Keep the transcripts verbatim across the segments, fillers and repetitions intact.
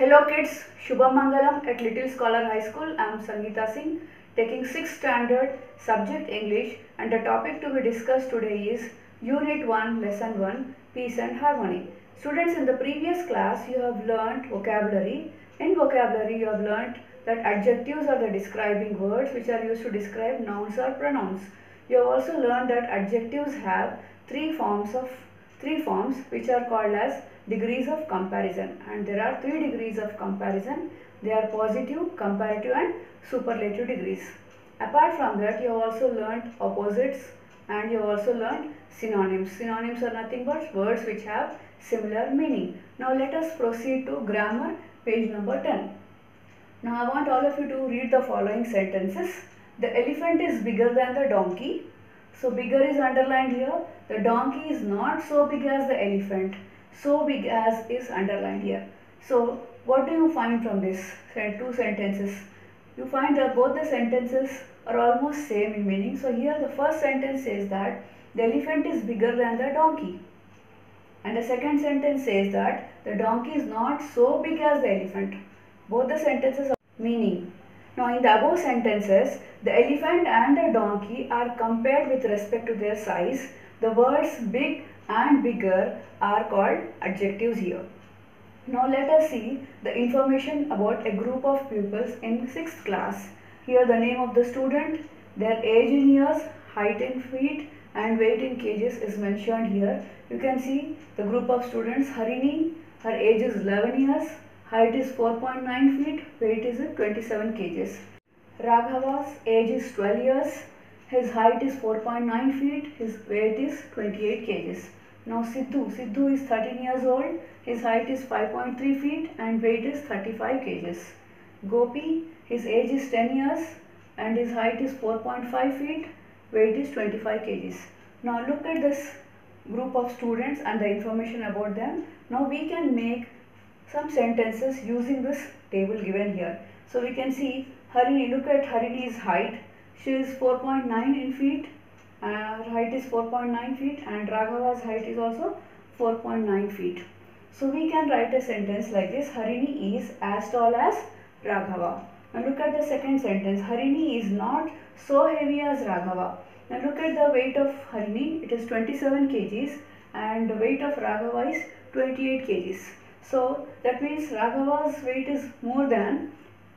Hello kids, Shubham Mangalam at Little Scholar High School. I am Sangeeta Singh, taking sixth standard subject English, and the topic to be discussed today is Unit one, Lesson one, Peace and Harmony. Students, in the previous class you have learnt vocabulary. In vocabulary you have learnt that adjectives are the describing words which are used to describe nouns or pronouns. You have also learned that adjectives have three forms of three forms which are called as degrees of comparison, and there are three degrees of comparison. They are positive, comparative and superlative degrees. Apart from that, you have also learnt opposites and you have also learnt synonyms. Synonyms are nothing but words which have similar meaning. Now let us proceed to grammar, page number ten. Now I want all of you to read the following sentences. The elephant is bigger than the donkey. So bigger is underlined here. The donkey is not so big as the elephant. So big as is underlined here. So what do you find from this two sentences? You find that both the sentences are almost same in meaning. So here the first sentence says that the elephant is bigger than the donkey, and the second sentence says that the donkey is not so big as the elephant. Both the sentences are meaning. Now in the above sentences, the elephant and the donkey are compared with respect to their size. The words big and bigger are called adjectives here. Now let us see the information about a group of pupils in sixth class. Here the name of the student, their age in years, height in feet and weight in kgs is mentioned here. You can see the group of students. Harini, her age is eleven years. Height is four point nine feet, weight is twenty-seven kgs. Raghava's age is twelve years, his height is four point nine feet, his weight is twenty-eight kgs. Now Siddhu, Siddhu is thirteen years old, his height is five point three feet and weight is thirty-five kgs. Gopi, his age is ten years and his height is four point five feet, weight is twenty-five kgs. Now look at this group of students and the information about them. Now we can make some sentences using this table given here. So we can see Harini, look at Harini's height. She is four point nine in feet, uh, her height is four point nine feet, and Raghava's height is also four point nine feet. So we can write a sentence like this: Harini is as tall as Raghava. Now look at the second sentence. Harini is not so heavy as Raghava. Now look at the weight of Harini, it is twenty-seven kgs and the weight of Raghava is twenty-eight kgs. So that means Raghava's weight is more than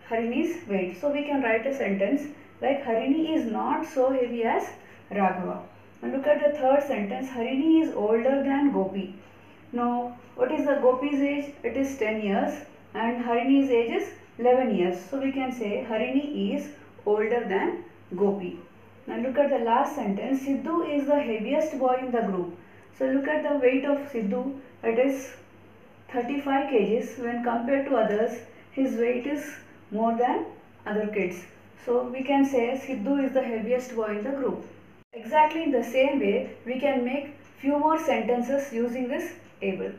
Harini's weight. So we can write a sentence like Harini is not so heavy as Raghava. Now look at the third sentence. Harini is older than Gopi. Now what is the Gopi's age? It is ten years and Harini's age is eleven years. So we can say Harini is older than Gopi. Now look at the last sentence. Siddhu is the heaviest boy in the group. So look at the weight of Siddhu. It is thirty-five kgs. When compared to others, his weight is more than other kids. So we can say Siddhu is the heaviest boy in the group. Exactly in the same way, we can make few more sentences using this table.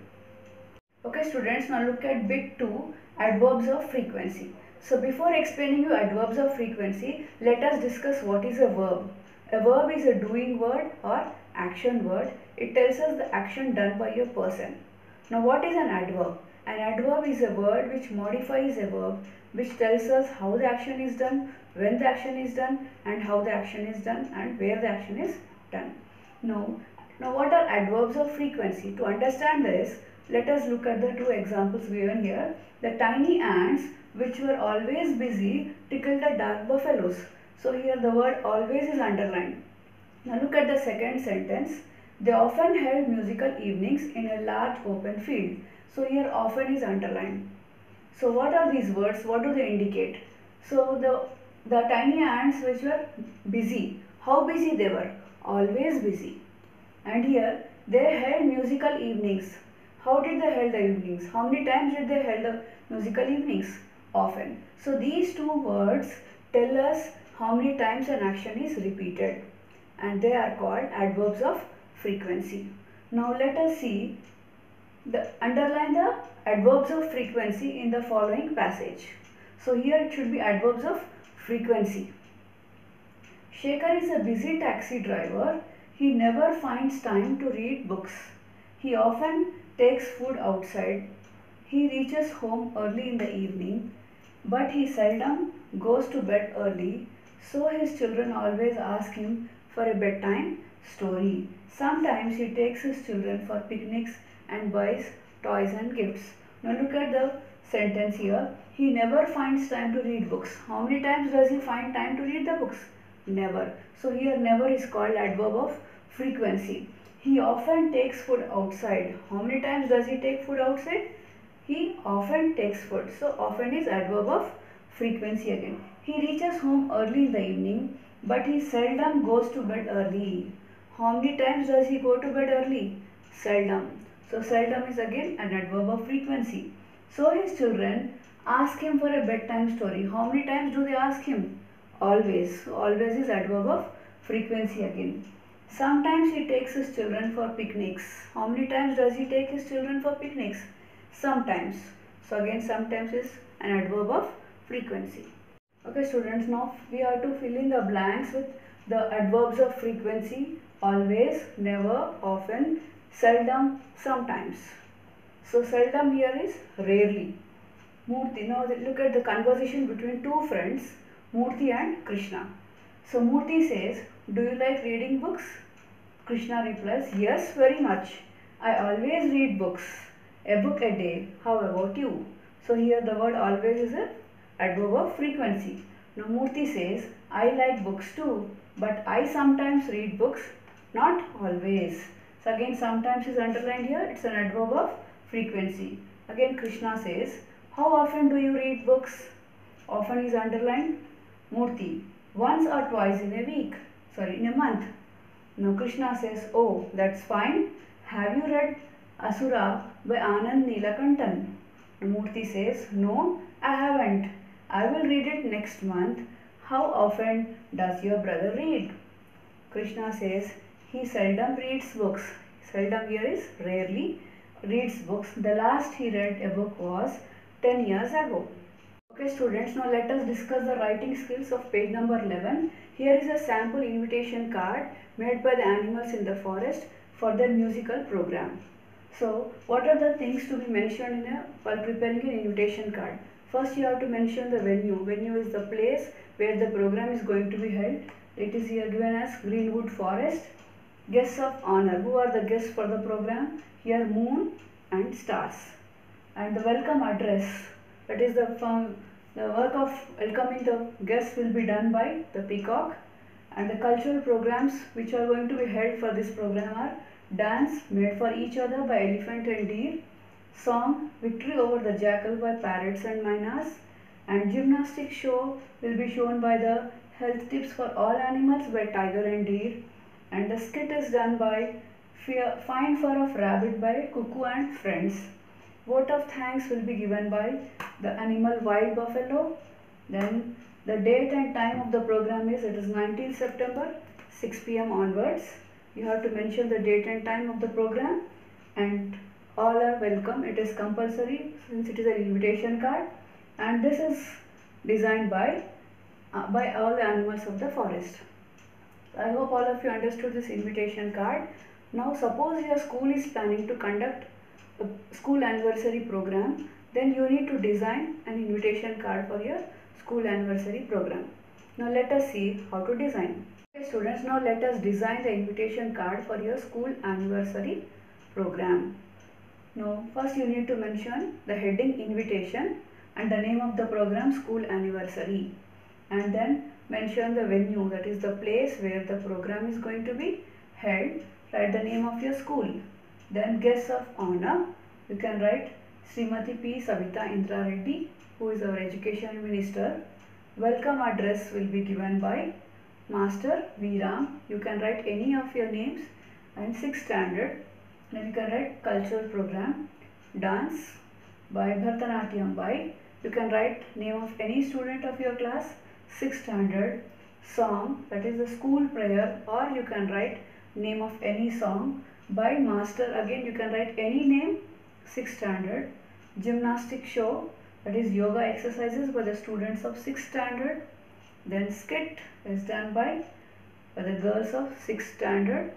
Okay students, now look at bit two, adverbs of frequency. So before explaining you adverbs of frequency, let us discuss what is a verb. A verb is a doing word or action word. It tells us the action done by a person. Now what is an adverb? An adverb is a word which modifies a verb, which tells us how the action is done, when the action is done, and how the action is done, and where the action is done. Now, now what are adverbs of frequency? To understand this, let us look at the two examples given here. The tiny ants, which were always busy, tickled the dark buffaloes. So here the word always is underlined. Now look at the second sentence. They often held musical evenings in a large open field. So here often is underlined. So what are these words? What do they indicate? So the, the tiny ants which were busy. How busy they were? Always busy. And here they held musical evenings. How did they held the evenings? How many times did they held the musical evenings? Often. So these two words tell us how many times an action is repeated. And they are called adverbs of frequency. Now let us see the underline the adverbs of frequency in the following passage. So here it should be adverbs of frequency. Shekhar is a busy taxi driver. He never finds time to read books. He often takes food outside. He reaches home early in the evening, but he seldom goes to bed early, so his children always ask him for a bedtime story. Sometimes he takes his children for picnics and buys toys and gifts. Now look at the sentence here. He never finds time to read books. How many times does he find time to read the books? Never. So here never is called adverb of frequency. He often takes food outside. How many times does he take food outside? He often takes food. So often is adverb of frequency again. He reaches home early in the evening, but he seldom goes to bed early. How many times does he go to bed early? Seldom. So seldom is again an adverb of frequency. So his children ask him for a bedtime story. How many times do they ask him? Always. So always is adverb of frequency again. Sometimes he takes his children for picnics. How many times does he take his children for picnics? Sometimes. So again sometimes is an adverb of frequency. Okay students, now we have to fill in the blanks with the adverbs of frequency: always, never, often, seldom, sometimes. So seldom here is rarely. Murthy, now look at the conversation between two friends, Murthy and Krishna. So Murthy says, "Do you like reading books?" Krishna replies, "Yes, very much. I always read books. A book a day. How about you?" So here the word always is an adverb of frequency. Now Murthy says, "I like books too, but I sometimes read books, not always." So again sometimes is underlined here. It's an adverb of frequency. Again Krishna says, "How often do you read books?" Often is underlined. Murthy, "Once or twice in a week. Sorry, in a month." Now Krishna says, "Oh, that's fine. Have you read Asura by Anand Neelakantan?" Murthy says, "No, I haven't. I will read it next month. How often does your brother read?" Krishna says, "He seldom reads books." Seldom here is rarely. Reads books. The last he read a book was ten years ago. Okay students, now let us discuss the writing skills of page number eleven. Here is a sample invitation card made by the animals in the forest for their musical program. So, what are the things to be mentioned in a, while preparing an invitation card? First, you have to mention the venue. Venue is the place where the program is going to be held. It is here given as Greenwood Forest. Guests of honor. Who are the guests for the program? Here, moon and stars. And the welcome address. That is the, um, the work of welcoming the guests will be done by the peacock. And the cultural programs which are going to be held for this program are dance made for each other by elephant and deer, song victory over the jackal by parrots and mynas, and gymnastic show will be shown by the health tips for all animals by tiger and deer, and the skit is done by fear, fine fur of rabbit by cuckoo and friends. Vote of thanks will be given by the animal wild buffalo. Then the date and time of the program is, it is nineteenth September, six p m onwards. You have to mention the date and time of the program, and all are welcome. It is compulsory since it is an invitation card, and this is designed by, uh, by all the animals of the forest. I hope all of you understood this invitation card. Now suppose your school is planning to conduct a school anniversary program, then you need to design an invitation card for your school anniversary program. Now let us see how to design. Okay students, now let us design the invitation card for your school anniversary program. Now first you need to mention the heading invitation and the name of the program, school anniversary. And then mention the venue, that is the place where the program is going to be held. Write the name of your school. Then guests of honor, you can write Srimathi P. Sabita Indrarati, who is our education minister. Welcome address will be given by Master V. Ram. You can write any of your names. And sixth standard. Then you can write cultural program, dance by Bharatanatyam by. You can write name of any student of your class. Sixth standard. Song, that is the school prayer, or you can write name of any song by Master. Again you can write any name. Sixth standard. Gymnastic show, that is yoga exercises by the students of sixth standard. Then skit is done by, by the girls of sixth standard.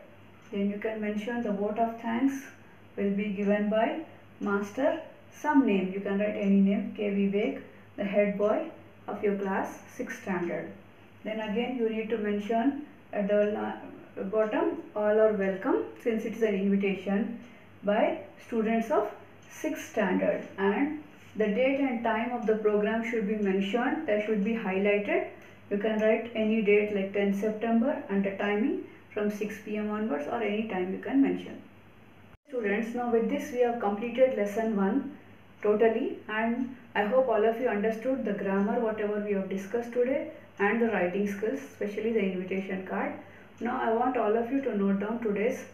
Then you can mention the vote of thanks will be given by Master some name, you can write any name, K. Vivek, the head boy of your class, sixth standard. Then again you need to mention at the bottom, all are welcome, since it is an invitation by students of sixth standard, and the date and time of the program should be mentioned, that should be highlighted. You can write any date like tenth September and the timing from six p m onwards, or any time you can mention. Students, now with this we have completed lesson one totally, and I hope all of you understood the grammar whatever we have discussed today, and the writing skills, especially the invitation card. Now I want all of you to note down today's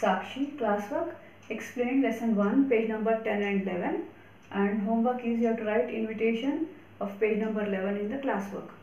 Sakshi classwork, explained lesson one, page number ten and eleven. And homework is you have to write invitation of page number eleven in the classwork.